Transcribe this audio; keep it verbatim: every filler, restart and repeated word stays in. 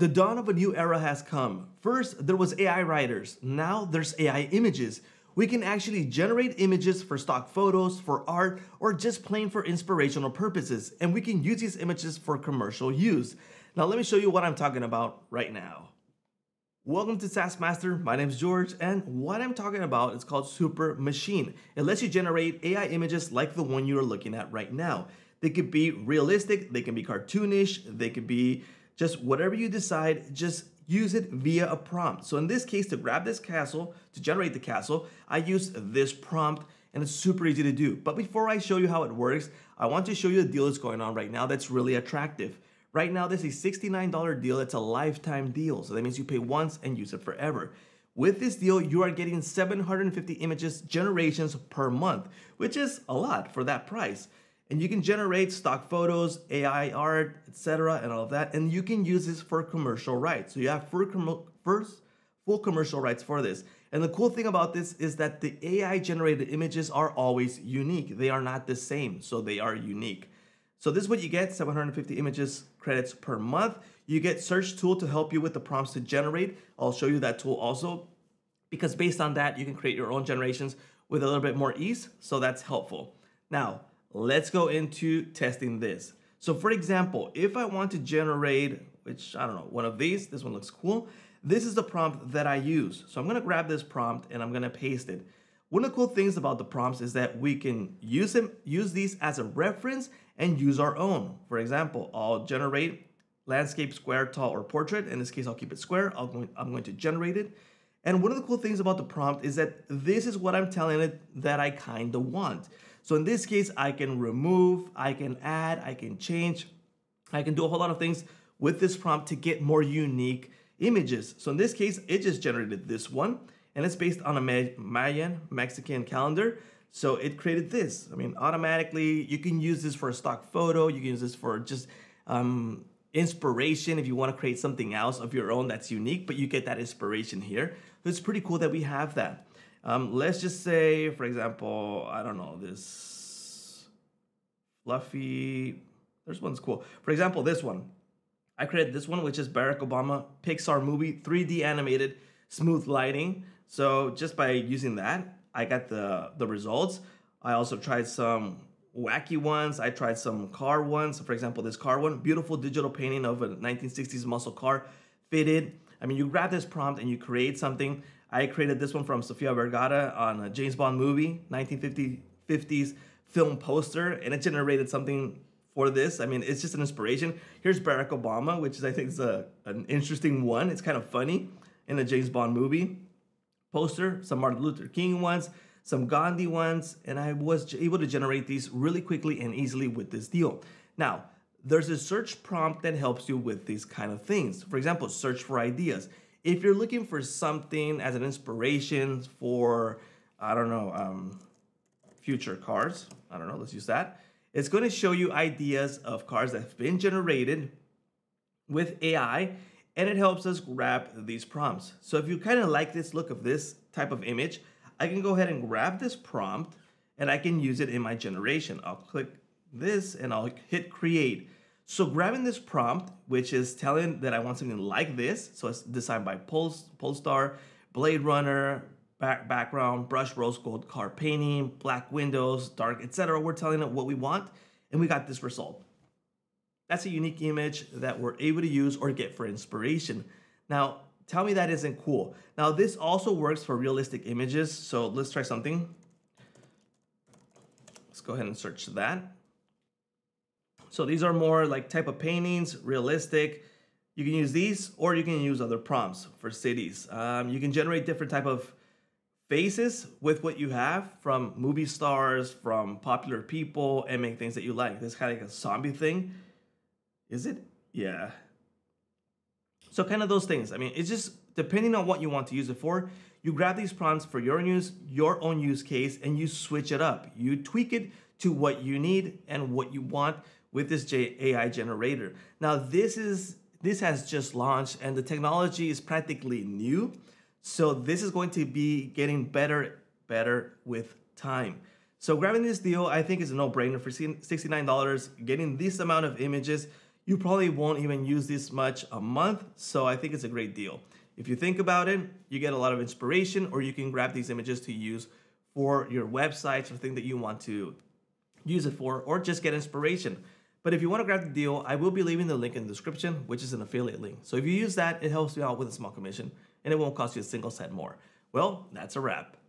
The dawn of a new era has come. First, there was A I writers. Now there's A I images. We can actually generate images for stock photos, for art, or just plain for inspirational purposes. And we can use these images for commercial use. Now let me show you what I'm talking about right now. Welcome to SaaS Master. My name's George, and what I'm talking about is called Super Machine. It lets you generate A I images like the one you are looking at right now. They could be realistic, they can be cartoonish, they could be just whatever you decide, just use it via a prompt. So in this case, to grab this castle, to generate the castle, I used this prompt, and it's super easy to do. But before I show you how it works, I want to show you a deal that's going on right now that's really attractive. Right now, there's a sixty-nine dollar deal that's a lifetime deal. So that means you pay once and use it forever. With this deal, you are getting seven hundred fifty images generations per month, which is a lot for that price. And you can generate stock photos, A I art, et cetera, and all of that. And you can use this for commercial rights. So you have full, com first, full commercial rights for this. And the cool thing about this is that the A I-generated images are always unique. They are not the same, so they are unique. So this is what you get, seven hundred fifty images credits per month. You get search tool to help you with the prompts to generate. I'll show you that tool also, because based on that, you can create your own generations with a little bit more ease. So that's helpful. Now, let's go into testing this. So for example, if I want to generate, which I don't know, one of these, this one looks cool. This is the prompt that I use. So I'm gonna grab this prompt and I'm gonna paste it. One of the cool things about the prompts is that we can use them, use these as a reference and use our own. For example, I'll generate landscape, square, tall, or portrait. In this case, I'll keep it square. I'll go, I'm going to generate it. And one of the cool things about the prompt is that this is what I'm telling it that I kind of want. So in this case, I can remove, I can add, I can change. I can do a whole lot of things with this prompt to get more unique images. So in this case, it just generated this one, and it's based on a Mayan Mexican calendar. So it created this. I mean, automatically, you can use this for a stock photo. You can use this for just um, inspiration if you want to create something else of your own that's unique, but you get that inspiration here. So it's pretty cool that we have that. Um, let's just say, for example, I don't know, this fluffy, this one's cool. For example, this one, I created this one, which is Barack Obama Pixar movie, three D animated, smooth lighting. So just by using that, I got the, the results. I also tried some wacky ones. I tried some car ones. So for example, this car one, beautiful digital painting of a nineteen sixties muscle car fitted. I mean, you grab this prompt and you create something. I created this one from Sofia Vergara on a James Bond movie, nineteen fifties film poster, and it generated something for this. I mean, it's just an inspiration. Here's Barack Obama, which is, I think is a, an interesting one. It's kind of funny in a James Bond movie poster, some Martin Luther King ones, some Gandhi ones, and I was able to generate these really quickly and easily with this deal. Now, there's a search prompt that helps you with these kind of things. For example, search for ideas. If you're looking for something as an inspiration for, I don't know, um, future cars, I don't know, let's use that. It's going to show you ideas of cars that have been generated with A I, and it helps us grab these prompts. So if you kind of like this look of this type of image, I can go ahead and grab this prompt and I can use it in my generation. I'll click this and I'll hit create. So grabbing this prompt, which is telling that I want something like this, so it's designed by Polestar, Blade Runner, back, background, brush, rose gold, car painting, black windows, dark, et cetera. We're telling it what we want, and we got this result. That's a unique image that we're able to use or get for inspiration. Now, tell me that isn't cool. Now, this also works for realistic images, so let's try something. Let's go ahead and search that. So these are more like type of paintings, realistic. You can use these or you can use other prompts for cities. Um, you can generate different type of faces with what you have from movie stars, from popular people, and make things that you like. This is kind of like a zombie thing. Is it? Yeah. So kind of those things. I mean, it's just depending on what you want to use it for. You grab these prompts for your use, your own use case, and you switch it up. You tweak it to what you need and what you want with this A I generator. Now this is this has just launched and the technology is practically new. So this is going to be getting better, better with time. So grabbing this deal, I think is a no-brainer for sixty-nine dollars, getting this amount of images. you probably won't even use this much a month, so I think it's a great deal. If you think about it, you get a lot of inspiration, or you can grab these images to use for your websites or thing that you want to use it for, or just get inspiration. But if you want to grab the deal, I will be leaving the link in the description, which is an affiliate link. So if you use that, it helps you out with a small commission and it won't cost you a single cent more. Well, that's a wrap.